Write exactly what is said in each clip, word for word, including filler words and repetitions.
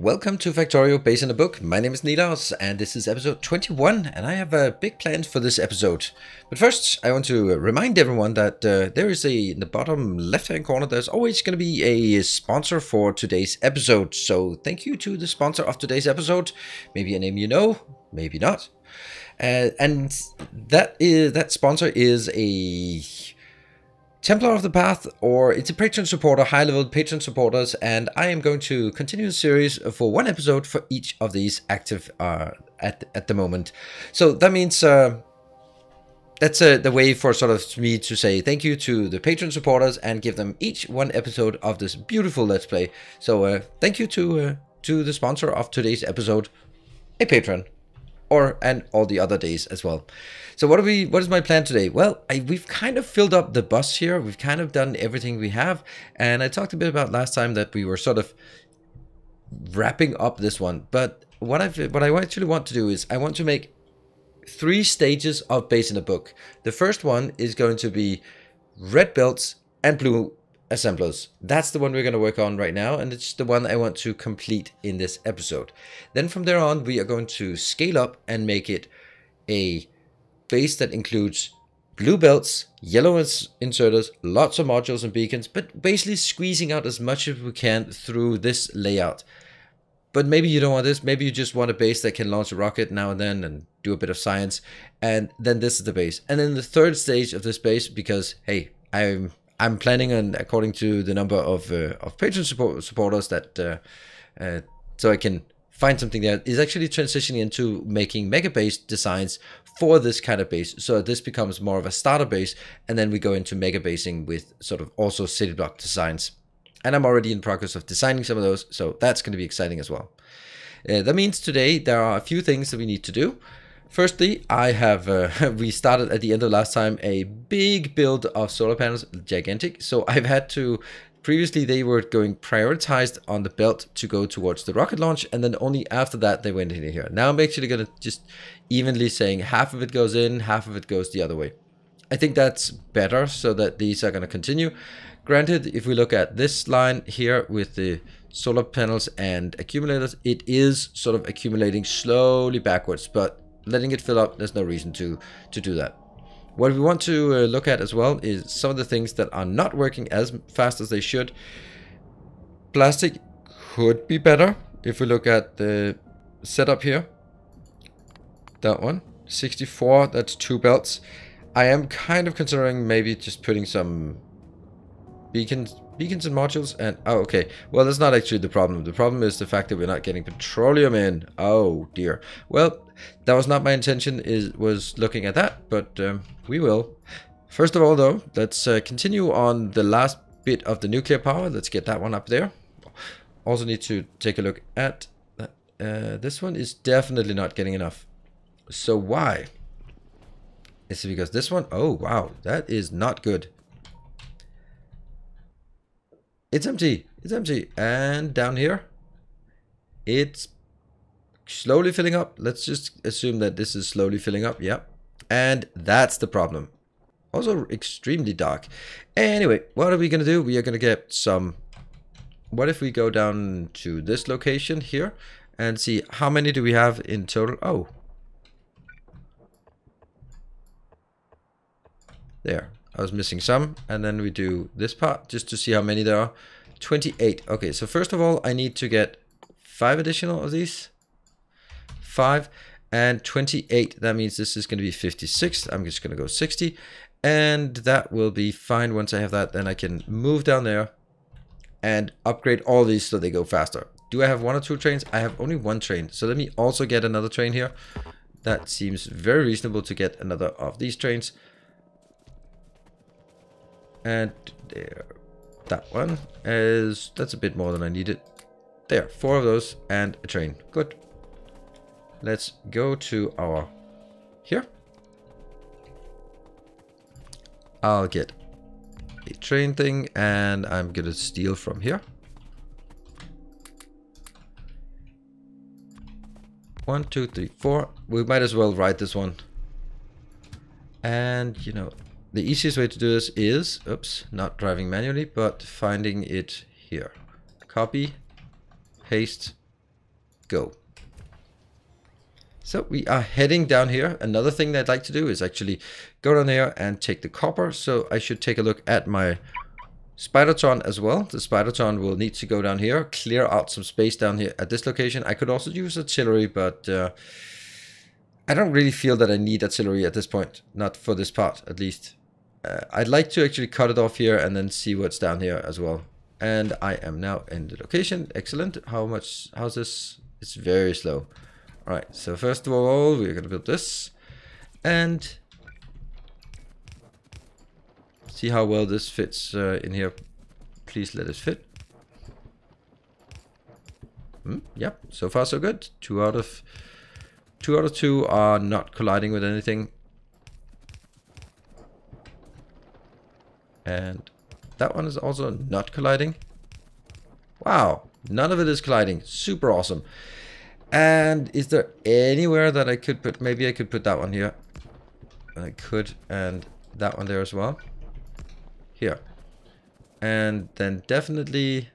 Welcome to Factorio Based on a Book. My name is Nilaus and this is episode twenty-one, and I have a big plan for this episode. But first I want to remind everyone that uh, there is a, in the bottom left hand corner, there's always going to be a sponsor for today's episode. So thank you to the sponsor of today's episode. Maybe a name you know, maybe not. Uh, and that is that sponsor is a Templar of the Path, or it's a patron supporter, high level patron supporters, and I am going to continue the series for one episode for each of these active uh, at, at the moment. So that means uh, that's uh, the way for sort of me to say thank you to the patron supporters and give them each one episode of this beautiful Let's Play. So uh, thank you to, uh, to the sponsor of today's episode, a patron. Or and all the other days as well. So what are we? What is my plan today? Well, I, we've kind of filled up the bus here. We've kind of done everything we have, and I talked a bit about last time that we were sort of wrapping up this one. But what I what I actually want to do is I want to make three stages of Based on a Book. The first one is going to be red belts and blue assemblers. That's the one we're going to work on right now, and it's the one I want to complete in this episode. Then from there on we are going to scale up and make it a base that includes blue belts, yellow inserters, lots of modules and beacons, but basically squeezing out as much as we can through this layout. But maybe you don't want this, maybe you just want a base that can launch a rocket now and then and do a bit of science, and then this is the base. And then the third stage of this base, because hey, I'm I'm planning on according to the number of uh, of patron support supporters that uh, uh, so I can find something that is actually transitioning into making mega base designs for this kind of base. So this becomes more of a starter base, and then we go into mega basing with sort of also city block designs. And I'm already in progress of designing some of those, so that's going to be exciting as well. Uh, that means today there are a few things that we need to do. Firstly, I have uh, we started at the end of last time a big build of solar panels, gigantic. So I've had to, previously they were going prioritized on the belt to go towards the rocket launch, and then only after that they went in here. Now I'm actually going to just evenly saying half of it goes in, half of it goes the other way. I think that's better so that these are going to continue. Granted, if we look at this line here with the solar panels and accumulators, it is sort of accumulating slowly backwards, but letting it fill up, there's no reason to to do that. What we want to uh, look at as well is some of the things that are not working as fast as they should. Plastic could be better. If we look at the setup here, that one, sixty-four, that's two belts. I am kind of considering maybe just putting some beacons beacons and modules and oh okay well that's not actually the problem. The problem is the fact that we're not getting petroleum in. Oh dear. Well, that was not my intention, is was looking at that, but um, we will. First of all though, let's uh, continue on the last bit of the nuclear power. Let's get that one up there. Also need to take a look at that. Uh, this one is definitely not getting enough. So why? Is it because this one? Oh wow, that is not good. It's empty, it's empty, and down here, it's slowly filling up. Let's just assume that this is slowly filling up, yeah. And that's the problem. Also extremely dark. Anyway, what are we gonna do? We are gonna get some, what if we go down to this location here and see how many do we have in total? Oh. There. I was missing some, and then we do this part just to see how many there are. twenty-eight. Okay, so first of all I need to get five additional of these. Five and twenty-eight. That means this is going to be fifty-six. I'm just going to go sixty, and that will be fine. Once I have that, then I can move down there and upgrade all these so they go faster. Do I have one or two trains? I have only one train, so let me also get another train here. That seems very reasonable to get another of these trains. And there, that one is, that's a bit more than I needed. There, four of those and a train. Good. Let's go to our, here. I'll get a train thing and I'm gonna steal from here. One, two, three, four. We might as well write this one. And you know, the easiest way to do this is, oops, not driving manually, but finding it here. Copy, paste, go. So we are heading down here. Another thing that I'd like to do is actually go down there and take the copper. So I should take a look at my Spidertron as well. The Spidertron will need to go down here, clear out some space down here at this location. I could also use artillery, but uh, I don't really feel that I need artillery at this point. Not for this part, at least. Uh, I'd like to actually cut it off here and then see what's down here as well. And I am now in the location. Excellent. How much? How's this? It's very slow. Alright, so first of all, we're going to build this and see how well this fits uh, in here. Please let it fit. Mm, yep, so far so good. Two out of two out of two are not colliding with anything. And that one is also not colliding. Wow, none of it is colliding. Super awesome. And is there anywhere that I could put, maybe I could put that one here. I could, and that one there as well. Here. And then definitely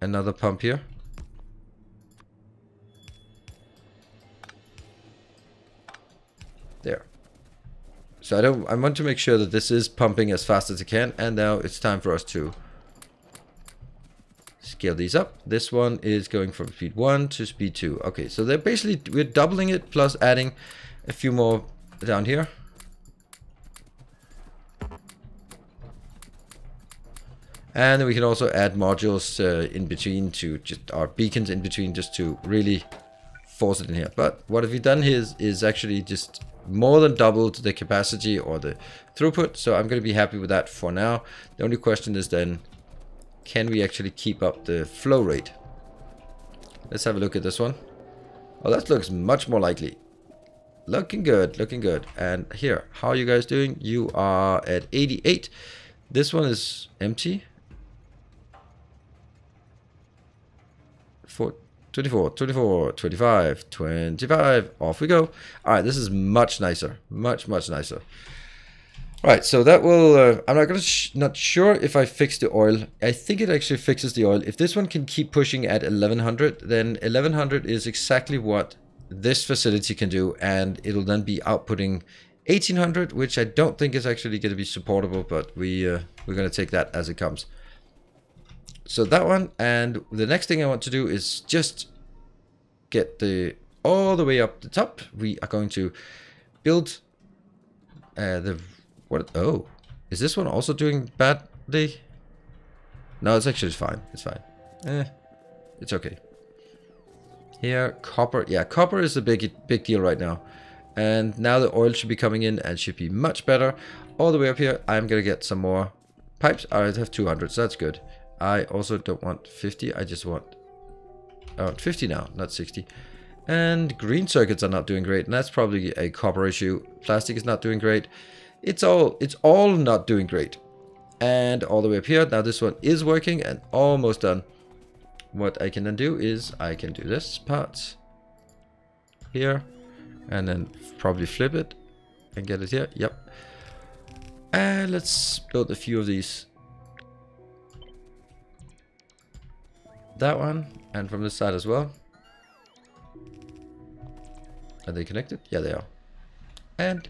another pump here. There. So I don't, I want to make sure that this is pumping as fast as it can, and now it's time for us to scale these up. This one is going from speed one to speed two. Okay, so they're basically, we're doubling it plus adding a few more down here. And we can also add modules uh, in between to just our beacons in between just to really force it in here. But what have we done here is, is actually just more than doubled the capacity or the throughput. So I'm going to be happy with that for now. The only question is then, can we actually keep up the flow rate? Let's have a look at this one. Oh, that looks much more likely. Looking good, looking good. And here, how are you guys doing? You are at eighty-eight. This one is empty. twenty-four, twenty-four, twenty-five, twenty-five. Off we go. All right, this is much nicer. Much, much nicer. Right, so that will, uh, I'm not, gonna sh not sure if I fixed the oil. I think it actually fixes the oil. If this one can keep pushing at eleven hundred, then eleven hundred is exactly what this facility can do, and it'll then be outputting eighteen hundred, which I don't think is actually going to be supportable, but we, uh, we're going to take that as it comes. So that one, and the next thing I want to do is just get the all the way up the top. We are going to build uh, the... What, oh, is this one also doing badly? No, it's actually fine. It's fine. Eh, it's okay. Here, copper. Yeah, copper is a big, big deal right now. And now the oil should be coming in and should be much better. All the way up here, I'm going to get some more pipes. I have two hundred, so that's good. I also don't want fifty. I just want uh, fifty now, not sixty. And green circuits are not doing great. And that's probably a copper issue. Plastic is not doing great. It's all, it's all not doing great. And all the way up here, now this one is working and almost done. What I can then do is I can do this part here and then probably flip it and get it here. Yep. And let's build a few of these. That one, and from this side as well. Are they connected? Yeah, they are. And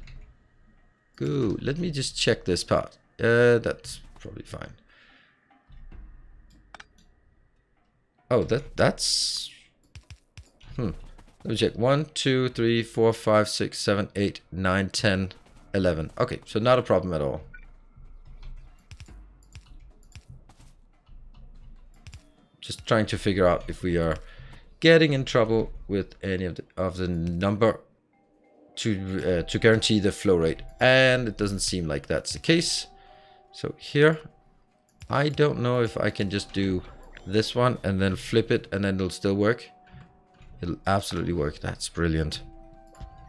ooh, let me just check this part. Uh, that's probably fine. Oh, that that's... Hmm. Let me check. one, two, three, four, five, six, seven, eight, nine, ten, eleven. Okay, so not a problem at all. Just trying to figure out if we are getting in trouble with any of the, of the number... to uh, to guarantee the flow rate, and it doesn't seem like that's the case. So here, I don't know if I can just do this one and then flip it and then it'll still work. It'll absolutely work. That's brilliant.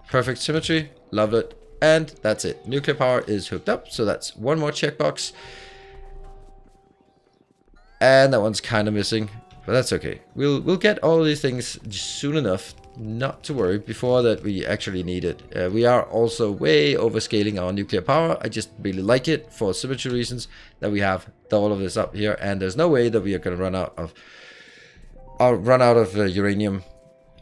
Perfect symmetry. Love it. And that's it. Nuclear power is hooked up. So that's one more checkbox. And that one's kind of missing, but that's okay. We'll we'll get all these things soon enough not to worry. Before that, we actually need it. Uh, we are also way overscaling our nuclear power. I just really like it for symmetry reasons that we have all of this up here, and there's no way that we are going to run out of uh, run out of uh, uranium.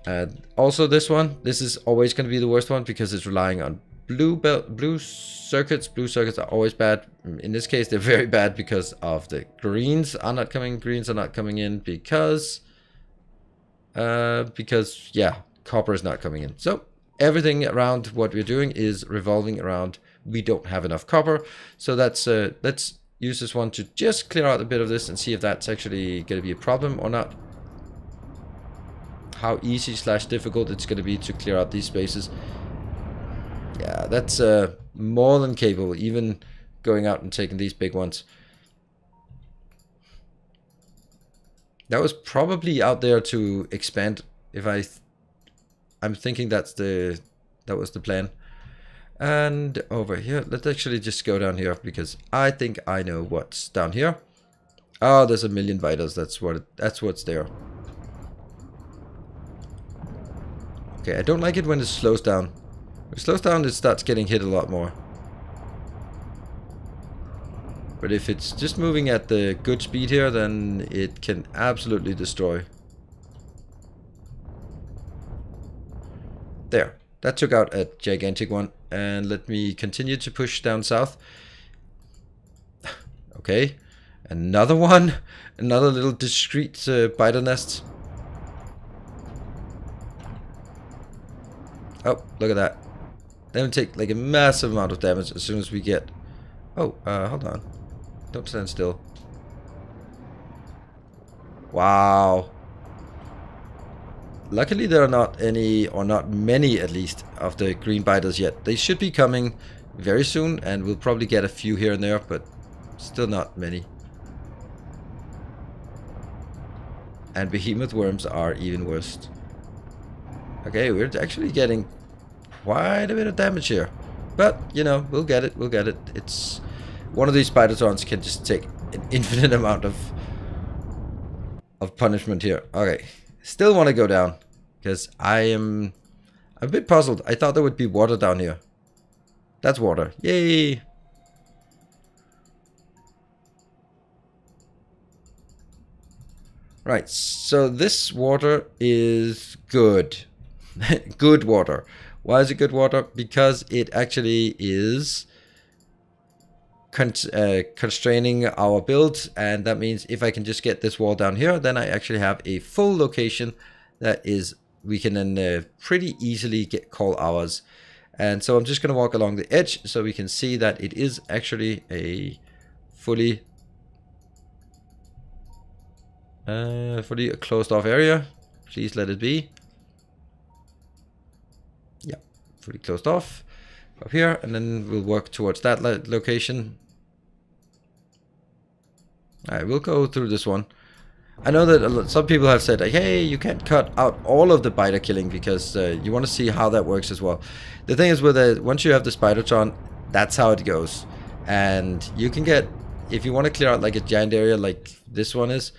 Uh, also, this one, this is always going to be the worst one because it's relying on blue belt, blue circuits. Blue circuits are always bad. In this case, they're very bad because of the greens are not coming. Greens are not coming in because. Uh, because yeah, copper is not coming in. So everything around what we're doing is revolving around we don't have enough copper. So that's uh, let's use this one to just clear out a bit of this and see if that's actually going to be a problem or not. How easy slash difficult it's going to be to clear out these spaces. Yeah, that's uh, more than capable. Even going out and taking these big ones. That was probably out there to expand. If I, th I'm thinking that's the, that was the plan. And over here, let's actually just go down here because I think I know what's down here. Oh, there's a million vitals. That's what. It, that's what's there. Okay, I don't like it when it slows down. When it slows down, it starts getting hit a lot more. But if it's just moving at the good speed here, then it can absolutely destroy. There. That took out a gigantic one. And let me continue to push down south. Okay. Another one. Another little discreet uh, spider nest. Oh, look at that. They would take like a massive amount of damage as soon as we get... Oh, uh, hold on. Don't stand still. Wow. Luckily there are not any, or not many at least, of the green biters yet. They should be coming very soon, and we'll probably get a few here and there, but still not many. And behemoth worms are even worse. Okay, we're actually getting quite a bit of damage here. But, you know, we'll get it, we'll get it. It's... One of these Spidertrons can just take an infinite amount of of punishment here. Okay, still want to go down because I am I'm a bit puzzled. I thought there would be water down here. That's water. Yay! Right, so this water is good. Good water. Why is it good water? Because it actually is... Con uh, constraining our build, and that means if I can just get this wall down here, then I actually have a full location that is we can then uh, pretty easily get call ours. And so I'm just going to walk along the edge so we can see that it is actually a fully uh, fully closed off area. Please let it be. Yeah, fully closed off up here, and then we'll work towards that location. All right, we'll go through this one. I know that a lot, some people have said, like, hey, you can't cut out all of the biter killing because uh, you want to see how that works as well. The thing is, with uh, once you have the Spidertron, that's how it goes. And you can get, if you want to clear out like a giant area like this one is,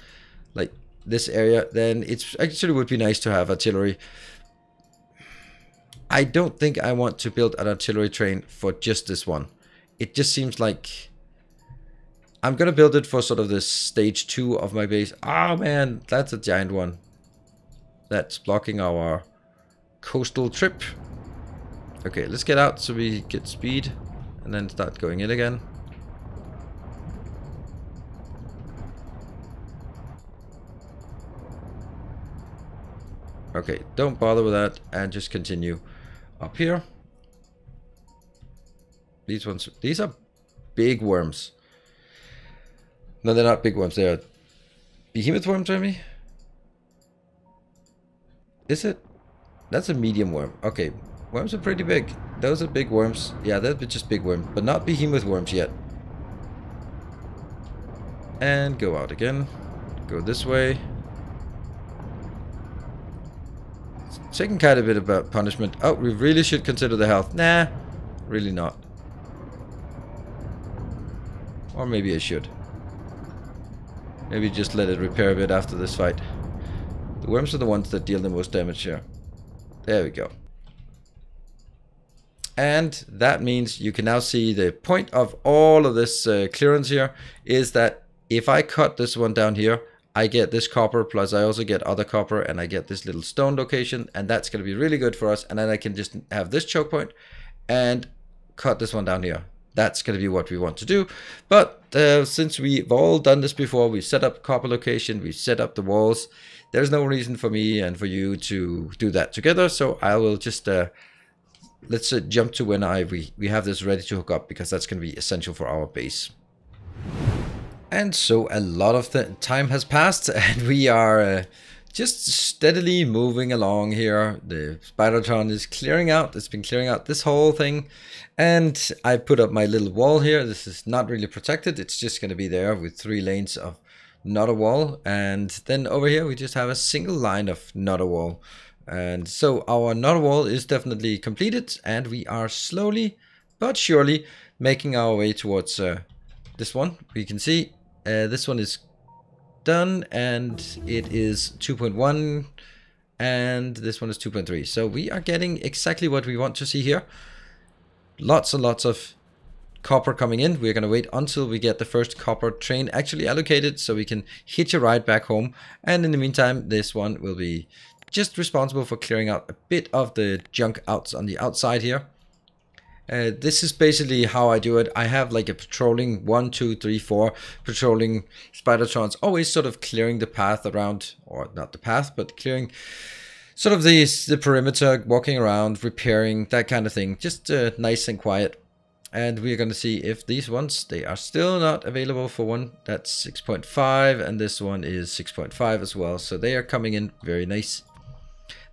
like this area, then it's actually would be nice to have artillery. I don't think I want to build an artillery train for just this one. It just seems like I'm gonna build it for sort of this stage two of my base. Ah, man, that's a giant one. That's blocking our coastal trip. Okay, let's get out so we get speed and then start going in again. Okay, don't bother with that and just continue. Up here, these ones, these are big worms. No, they're not big worms, they're behemoth worms, Jeremy? Is it? That's a medium worm. Okay, worms are pretty big. Those are big worms. Yeah, they're just big worms, but not behemoth worms yet. And go out again. Go this way. Taking kind of a bit about punishment. Oh, we really should consider the health. Nah, really not. Or maybe I should. Maybe just let it repair a bit after this fight. The worms are the ones that deal the most damage here. There we go. And that means you can now see the point of all of this uh, clearance here is that if I cut this one down here, I get this copper, plus I also get other copper, and I get this little stone location, and that's going to be really good for us. And then I can just have this choke point and cut this one down here. That's going to be what we want to do. But uh, since we've all done this before, we've set up copper location, we've set up the walls, there's no reason for me and for you to do that together. So I will just, uh, let's uh, jump to when I we, we have this ready to hook up, because that's going to be essential for our base. And so a lot of the time has passed, and we are uh, just steadily moving along here. The Spidertron is clearing out. It's been clearing out this whole thing. And I put up my little wall here. This is not really protected. It's just going to be there with three lanes of not a wall. And then over here, we just have a single line of not a wall. And so our not a wall is definitely completed. And we are slowly but surely making our way towards uh, this one. We can see uh, this one is done, and it is two point one, and this one is two point three. So we are getting exactly what we want to see here. Lots and lots of copper coming in. We're going to wait until we get the first copper train actually allocated, so we can hitch a ride back home. And in the meantime, this one will be just responsible for clearing out a bit of the junk outs on the outside here. Uh, this is basically how I do it. I have like a patrolling one, two, three, four patrolling Spidertrons, always sort of clearing the path around, or not the path, but clearing sort of the, the perimeter, walking around, repairing, that kind of thing. Just uh, nice and quiet. And we're going to see if these ones, they are still not available for one. That's six point five, and this one is six point five as well. So they are coming in very nice.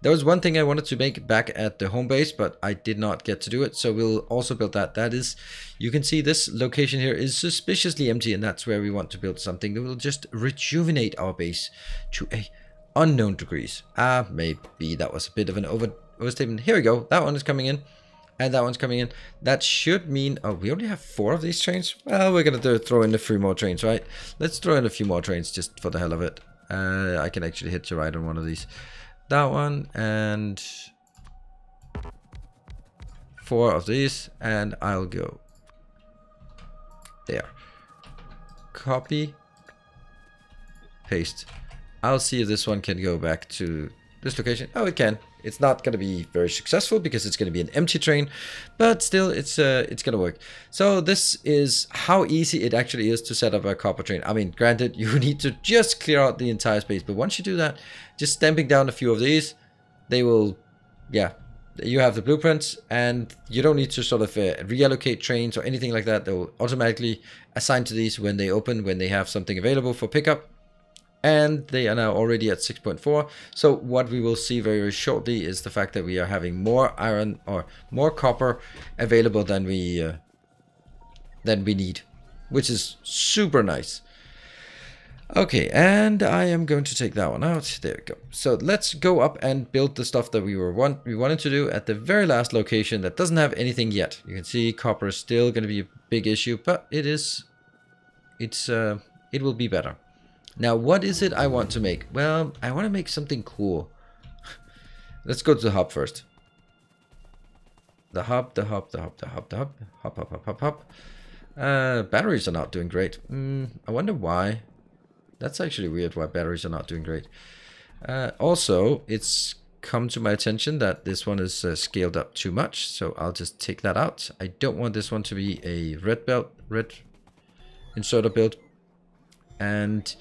There was one thing I wanted to make back at the home base, but I did not get to do it, so we'll also build that. That is, you can see this location here is suspiciously empty, and that's where we want to build something that will just rejuvenate our base to a unknown degrees. Ah, maybe that was a bit of an over overstatement. Here we go. That one is coming in, and that one's coming in. That should mean, oh, we only have four of these trains. Well, we're going to throw in a few more trains, right? Let's throw in a few more trains just for the hell of it. Uh, I can actually hitch a ride on one of these. That one, and four of these, and I'll go there, copy, paste. I'll see if this one can go back to this location. Oh, it can. It's not going to be very successful because it's going to be an empty train, but still it's uh, it's going to work. So this is how easy it actually is to set up a copper train. I mean, granted, you need to just clear out the entire space, but once you do that, just stamping down a few of these, they will, yeah, you have the blueprints, and you don't need to sort of uh, reallocate trains or anything like that. They'll automatically assign to these when they open, when they have something available for pickup. And they are now already at six point four. So what we will see very, very shortly is the fact that we are having more iron or more copper available than we uh, than we need, which is super nice. Okay, and I am going to take that one out. There we go. So let's go up and build the stuff that we were want we wanted to do at the very last location that doesn't have anything yet. You can see copper is still going to be a big issue, but it is, it's uh, it will be better. Now, what is it I want to make? Well, I want to make something cool. Let's go to the hub first. The hub, the hub, the hub, the hub, the hub, hop, hop, hop, hop, hop. Uh, batteries are not doing great. Mm, I wonder why. That's actually weird why batteries are not doing great. Uh, also, it's come to my attention that this one is uh, scaled up too much, so I'll just take that out. I don't want this one to be a red belt, red inserter build. And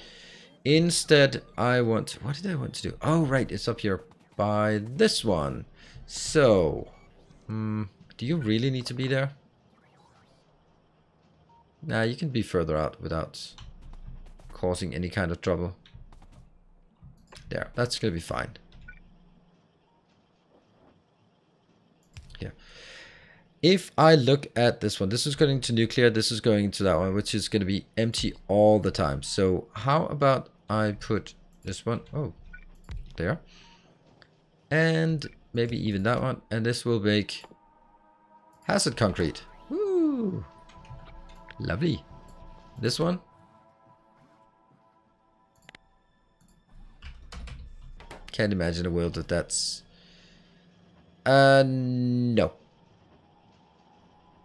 instead, I want, what did I want to do? Oh, right, it's up here by this one. So, um, do you really need to be there? Nah, you can be further out without causing any kind of trouble. There, that's going to be fine. Yeah. If I look at this one, this is going to nuclear, this is going to that one, which is going to be empty all the time. So how about I put this one, oh, there. And maybe even that one. And this will make hazard concrete. Woo! Lovely. This one. Can't imagine a world that that's Uh, no.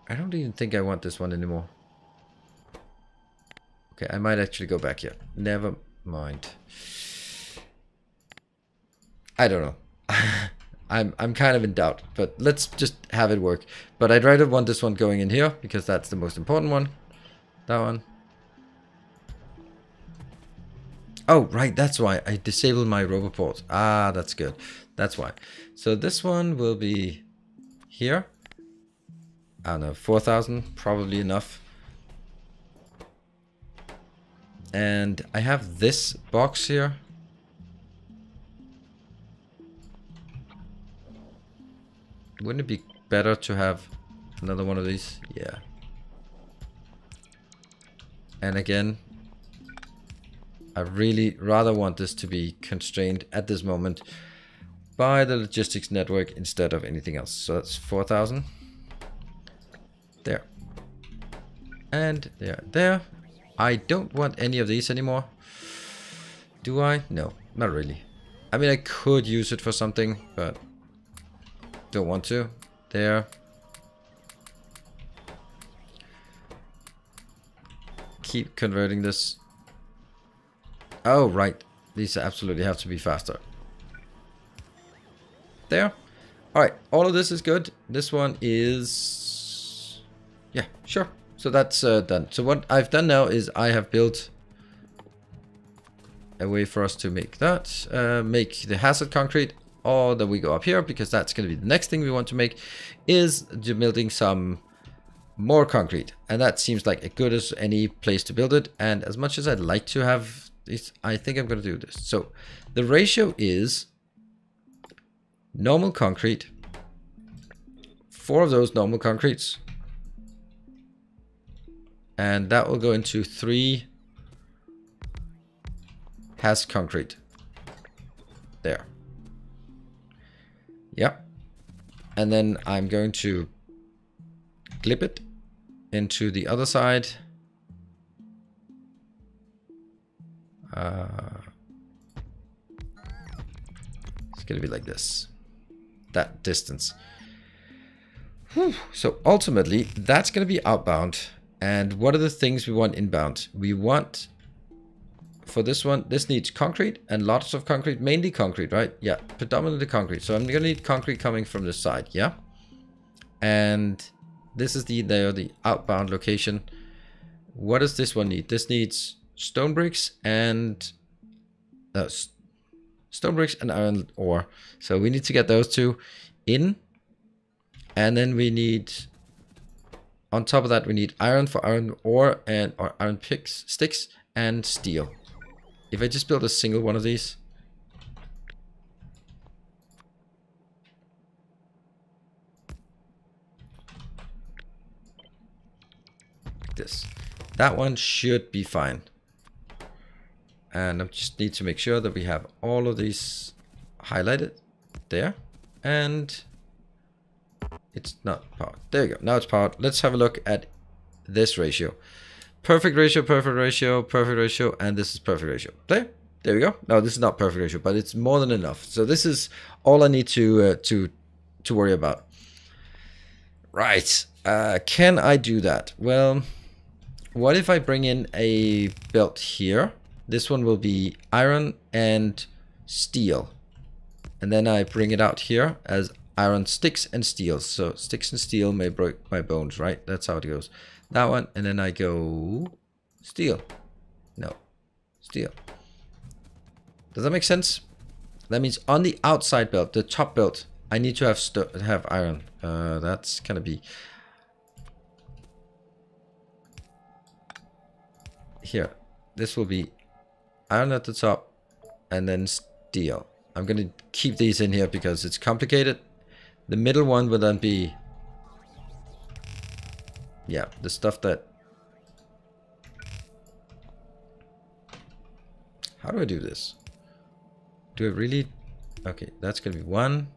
I don't even think I want this one anymore. Okay, I might actually go back here. Never mind. I don't know. I'm I'm kind of in doubt, but let's just have it work. But I'd rather want this one going in here, because that's the most important one. That one. Oh, right, that's why I disabled my Roboport. Ah, that's good. That's why. So this one will be here. I don't know, four thousand, probably enough. And I have this box here. Wouldn't it be better to have another one of these? Yeah. And again, I really rather want this to be constrained at this moment by the logistics network instead of anything else. So that's four thousand. There. And there, there. I don't want any of these anymore. Do I? No, not really. I mean, I could use it for something, but don't want to. There. Keep converting this. Oh, right. These absolutely have to be faster. There. Alright, all of this is good. This one is... yeah, sure. So that's uh, done. So what I've done now is I have built a way for us to make that. Uh, make the hazard concrete. Or that we go up here, because that's going to be the next thing we want to make. Is building some more concrete. And that seems like as good as any place to build it. And as much as I'd like to have... It's, I think I'm going to do this. So the ratio is normal concrete, four of those normal concretes, and that will go into three has concrete there. Yep. And then I'm going to clip it into the other side. Uh, it's gonna be like this, that distance. Whew. So ultimately that's gonna be outbound. And what are the things we want inbound? We want, for this one, this needs concrete and lots of concrete, mainly concrete, right? Yeah, predominantly concrete. So I'm gonna need concrete coming from this side. Yeah. And this is the, the, the outbound location. What does this one need? This needs stone bricks and uh, st stone bricks and iron ore. So we need to get those two in, and then we need, on top of that, we need iron for iron ore and or iron picks, sticks, and steel. If I just build a single one of these, like this, that one should be fine. And I just need to make sure that we have all of these highlighted there. And it's not powered. There you go. Now it's powered. Let's have a look at this ratio. Perfect ratio, perfect ratio, perfect ratio. And this is perfect ratio. There. There we go. No, this is not perfect ratio, but it's more than enough. So this is all I need to, uh, to, to worry about. Right. Uh, can I do that? Well, what if I bring in a belt here? This one will be iron and steel. And then I bring it out here as iron sticks and steel. So sticks and steel may break my bones, right? That's how it goes. That one, and then I go steel. No, steel. Does that make sense? That means on the outside belt, the top belt, I need to have st- have iron. Uh, that's gonna be here. This will be iron at the top and then steel. I'm going to keep these in here because it's complicated. The middle one will then be, yeah, the stuff that, how do I do this? Do I really? Okay, that's going to be one.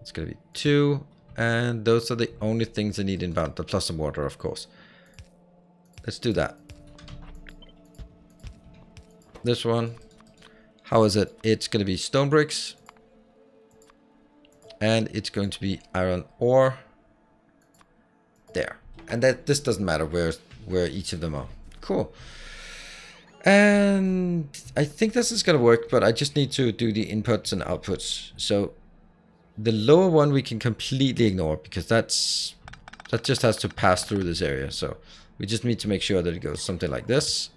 It's going to be two. And those are the only things I need inbound, the plus some water, of course. Let's do that. This one, how is it? It's going to be stone bricks and it's going to be iron ore there. And that this doesn't matter where where each of them are. Cool. And I think this is going to work, but I just need to do the inputs and outputs. So the lower one we can completely ignore, because that's that just has to pass through this area. So we just need to make sure that it goes something like this.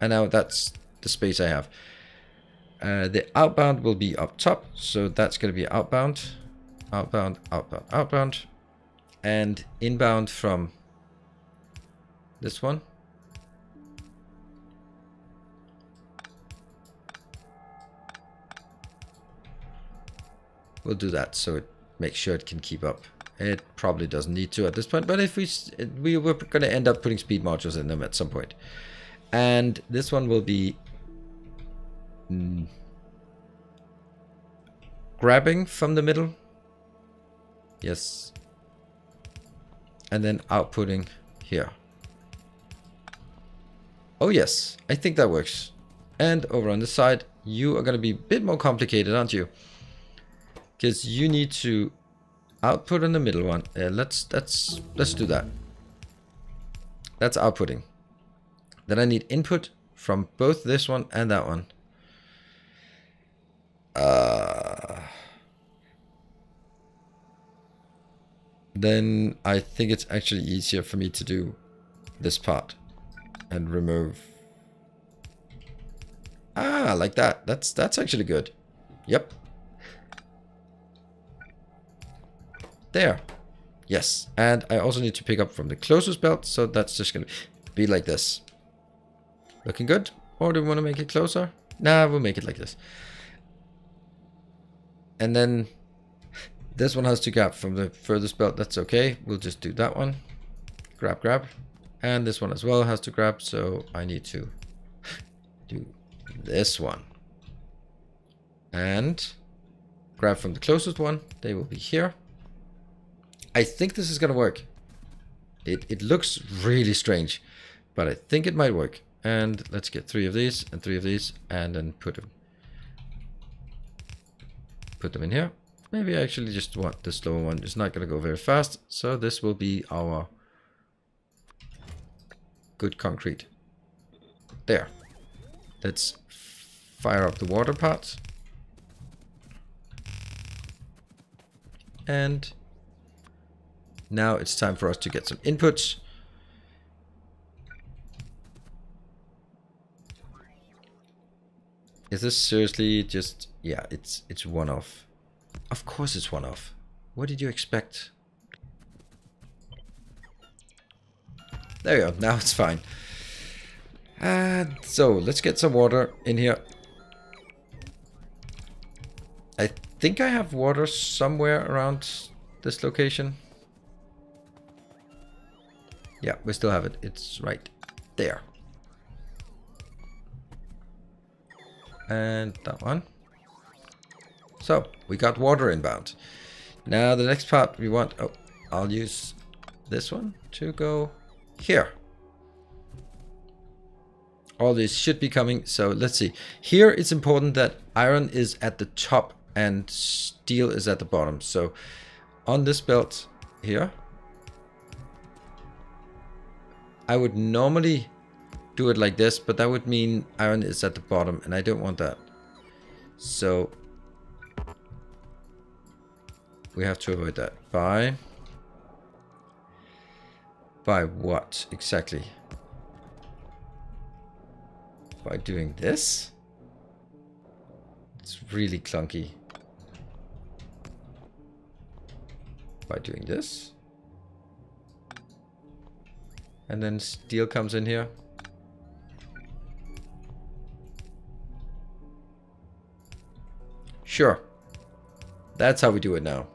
And now that's the space I have. Uh, the outbound will be up top. So that's going to be outbound, outbound, outbound, outbound. And inbound from this one. We'll do that so it makes sure it can keep up. It probably doesn't need to at this point, but if we we were going to end up putting speed modules in them at some point. And this one will be mm, grabbing from the middle. Yes. And then outputting here. Oh yes, I think that works. And over on this side, you are going to be a bit more complicated, aren't you? Because you need to output in the middle one. Uh, let's let's let's do that. That's outputting. Then I need input from both this one and that one. Uh, then I think it's actually easier for me to do this part and remove. Ah, like that. That's that's actually good. Yep. There. Yes. And I also need to pick up from the closest belt, so that's just going to be like this. Looking good? Or do we want to make it closer? Nah, we'll make it like this. And then this one has to grab from the furthest belt. That's okay. We'll just do that one. Grab, grab. And this one as well has to grab, so I need to do this one. And grab from the closest one. They will be here. I think this is going to work. It, it looks really strange, but I think it might work. And let's get three of these and three of these and then put them, put them in here. Maybe I actually just want the slower one. It's not going to go very fast. So this will be our good concrete. There. Let's fire up the water parts. And now it's time for us to get some inputs. Is this seriously just... yeah, it's it's one off. Of course it's one off. What did you expect? There you go. Now it's fine. And so let's get some water in here. I think I have water somewhere around this location. Yeah, we still have it. It's right there. And that one. So, we got water inbound. Now the next part we want... oh, I'll use this one to go here. All these should be coming. So, let's see. Here it's important that iron is at the top and steel is at the bottom. So, on this belt here... I would normally do it like this, but that would mean iron is at the bottom, and I don't want that. So we have to avoid that. By by what exactly? By doing this? It's really clunky. By doing this? And then steel comes in here. Sure. That's how we do it now.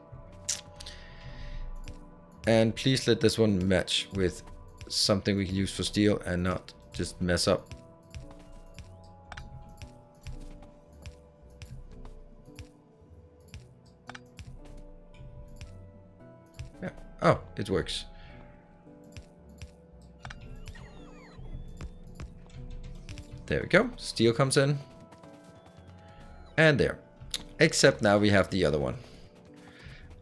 And please let this one match with something we can use for steel and not just mess up. Yeah. Oh, it works. There we go. Steel comes in. And there. Except now we have the other one.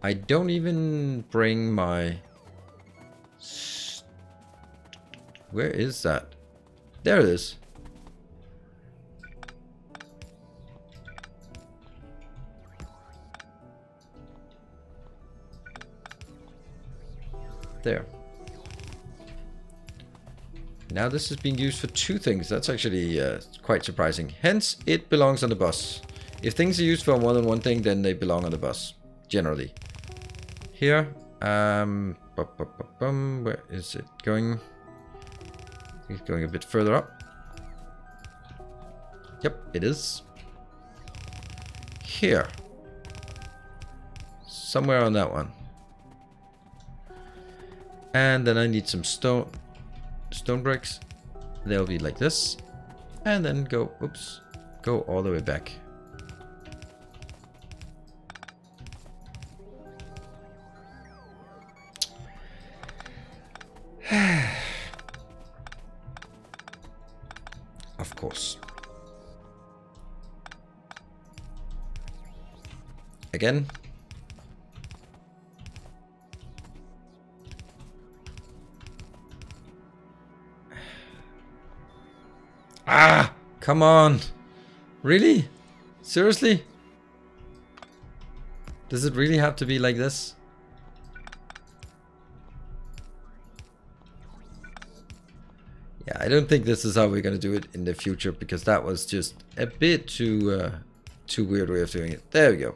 I don't even bring my... Where is that? There it is. There. Now this is being used for two things. That's actually uh, quite surprising. Hence, it belongs on the bus. If things are used for more than one thing, then they belong on the bus, generally. Here, um, bum, bum, bum, bum, where is it going? I think it's going a bit further up. Yep, it is. Here. Somewhere on that one. And then I need some stone. Stone bricks, they'll be like this, and then go, oops, go all the way back. Of course. Again. Ah, come on. Really? Seriously? Does it really have to be like this? Yeah, I don't think this is how we're going to do it in the future, because that was just a bit too, uh, too weird way of doing it. There we go.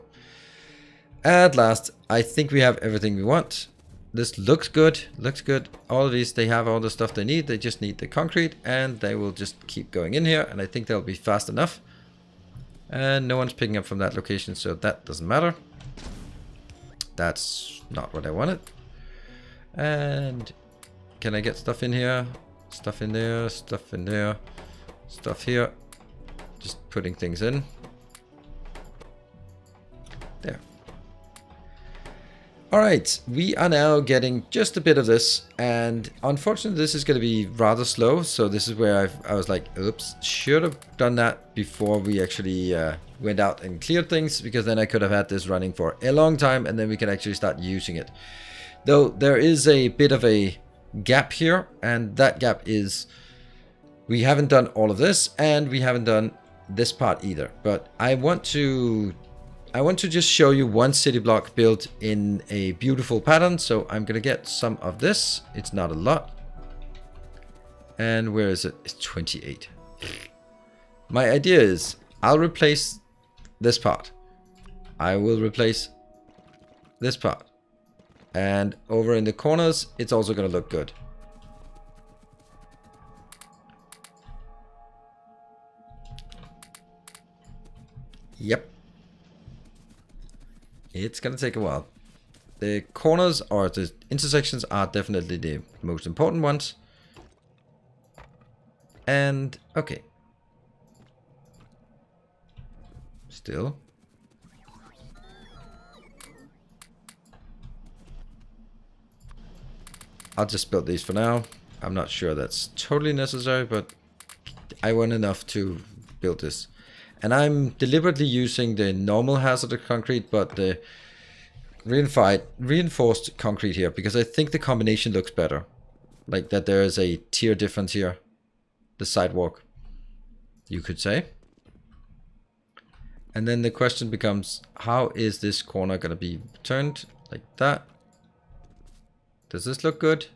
At last, I think we have everything we want. This looks good, looks good. All of these, they have all the stuff they need. They just need the concrete, and they will just keep going in here, and I think they'll be fast enough. And no one's picking up from that location, so that doesn't matter. That's not what I wanted. And can I get stuff in here? Stuff in there, stuff in there, stuff here. Just putting things in. There. Alright, we are now getting just a bit of this, and unfortunately this is going to be rather slow, so this is where I've, I was like, oops, should have done that before we actually uh, went out and cleared things, because then I could have had this running for a long time, and then we can actually start using it. Though there is a bit of a gap here, and that gap is we haven't done all of this, and we haven't done this part either, but I want to... I want to just show you one city block built in a beautiful pattern, so I'm going to get some of this. It's not a lot. And where is it? It's twenty-eight. My idea is I'll replace this part. I will replace this part. And over in the corners, it's also going to look good. Yep. It's gonna take a while. The corners or the intersections are definitely the most important ones. And okay. Still. I'll just build these for now. I'm not sure that's totally necessary, but I want enough to build this. And I'm deliberately using the normal hazardous concrete, but the reinforced concrete here, because I think the combination looks better. Like that there is a tier difference here. The sidewalk, you could say. And then the question becomes, how is this corner going to be turned? Like that. Does this look good?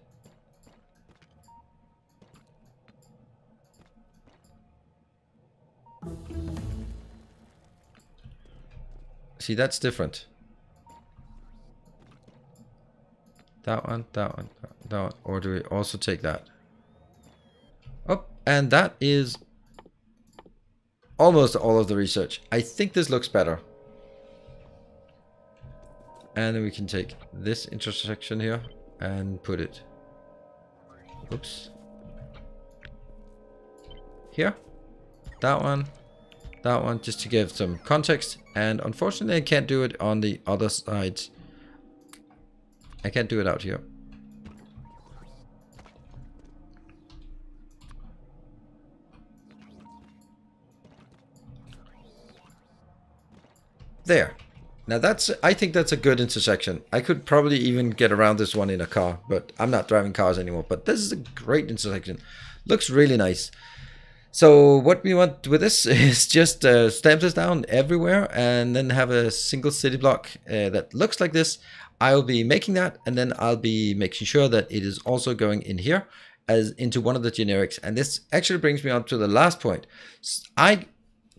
See, that's different. That one, that one, that one. Or do we also take that? Oh, and that is almost all of the research. I think this looks better. And then we can take this intersection here and put it. Oops. Here. That one. That one, just to give some context. And unfortunately I can't do it on the other side. I can't do it out here. There. Now that's, I think that's a good intersection. I could probably even get around this one in a car, but I'm not driving cars anymore. But this is a great intersection. Looks really nice. So what we want with this is just uh, stamp this down everywhere and then have a single city block uh, that looks like this. I'll be making that, and then I'll be making sure that it is also going in here as into one of the generics. And this actually brings me on to the last point. I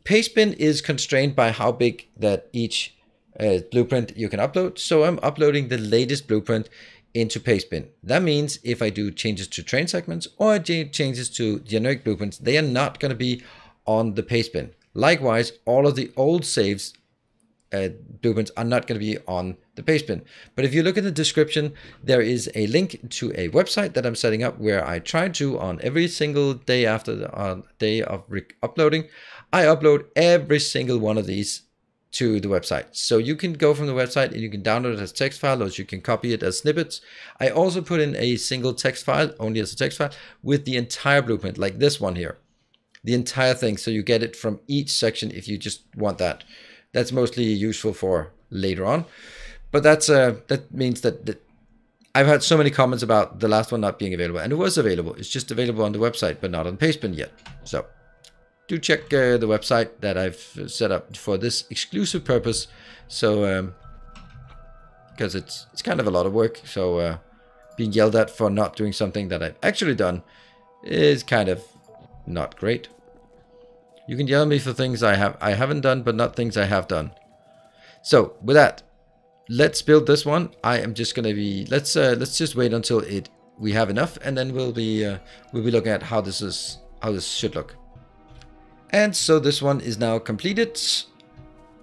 Pastebin is constrained by how big that each uh, blueprint you can upload. So I'm uploading the latest blueprint into Pastebin. That means if I do changes to train segments or changes to generic blueprints, they are not going to be on the Pastebin. Likewise, all of the old saves uh, blueprints are not going to be on the Pastebin. But if you look in the description, there is a link to a website that I'm setting up where I try to, on every single day after the uh, day of uploading, I upload every single one of these to the website. So you can go from the website and you can download it as text file, or you can copy it as snippets. I also put in a single text file, only as a text file, with the entire blueprint, like this one here, the entire thing. So you get it from each section if you just want that. That's mostly useful for later on. But that's uh, that means that, that I've had so many comments about the last one not being available, and it was available. It's just available on the website, but not on Pastebin yet. So do check uh, the website that I've set up for this exclusive purpose. So, because um, it's it's kind of a lot of work. So uh, being yelled at for not doing something that I've actually done is kind of not great. You can yell at me for things I have I haven't done, but not things I have done. So with that, let's build this one. I am just gonna be let's uh, let's just wait until it we have enough, and then we'll be uh, we'll be looking at how this is how this should look. And so this one is now completed,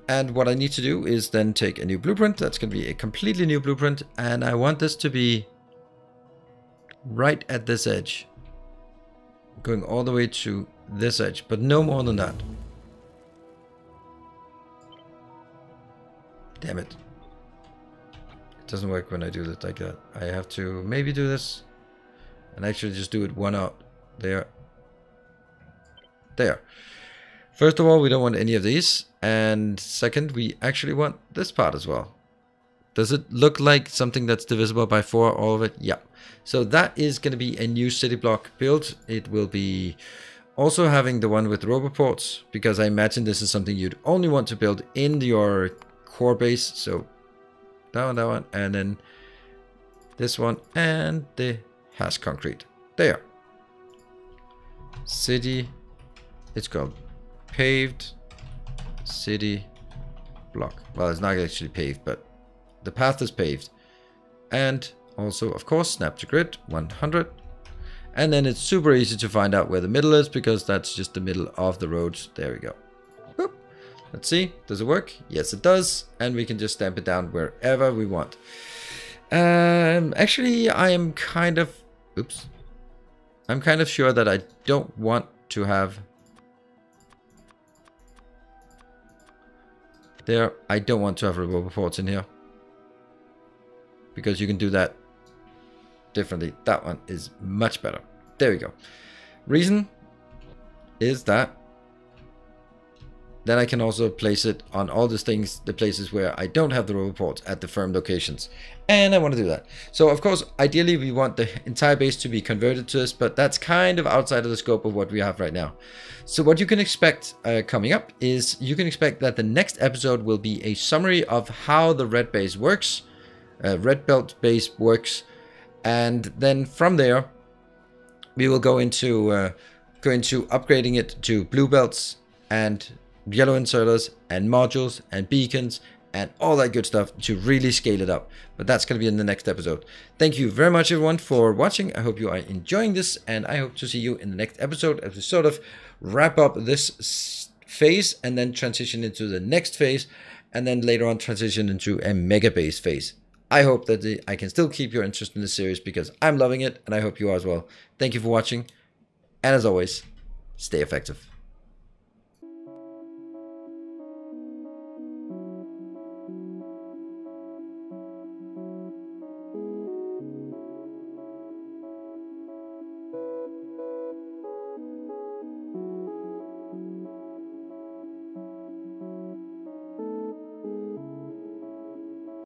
and what I need to do is then take a new blueprint. That's going to be a completely new blueprint, and I want this to be right at this edge, going all the way to this edge, but no more than that. Damn it. It doesn't work when I do it like that. I have to maybe do this and actually just do it one out there. There. First of all, we don't want any of these, and second, we actually want this part as well. Does it look like something that's divisible by four, all of it? Yeah. So that is going to be a new city block build. It will be also having the one with roboports, because I imagine this is something you'd only want to build in your core base. So that one, that one, and then this one, and the has concrete. There. City. It's called paved city block. Well, it's not actually paved, but the path is paved. And also, of course, snap to grid, one hundred. And then it's super easy to find out where the middle is, because that's just the middle of the roads. There we go. Boop. Let's see. Does it work? Yes, it does. And we can just stamp it down wherever we want. Um, actually, I am kind of... Oops. I'm kind of sure that I don't want to have... There, I don't want to have roboports in here, because you can do that differently. That one is much better. There we go. Reason is that then I can also place it on all these things, the places where I don't have the roboports at the firm locations, and I want to do that. So of course, ideally we want the entire base to be converted to this, but that's kind of outside of the scope of what we have right now. So what you can expect uh, coming up is you can expect that the next episode will be a summary of how the red base works, uh, red belt base works, and then from there we will go into uh, go into upgrading it to blue belts and yellow inserters and modules and beacons and all that good stuff to really scale it up. But that's going to be in the next episode. Thank you very much, everyone, for watching. I hope you are enjoying this, and I hope to see you in the next episode as we sort of wrap up this phase and then transition into the next phase, and then later on transition into a mega base phase. I hope that the, I can still keep your interest in this series, because I'm loving it, and I hope you are as well. Thank you for watching, and as always, stay effective.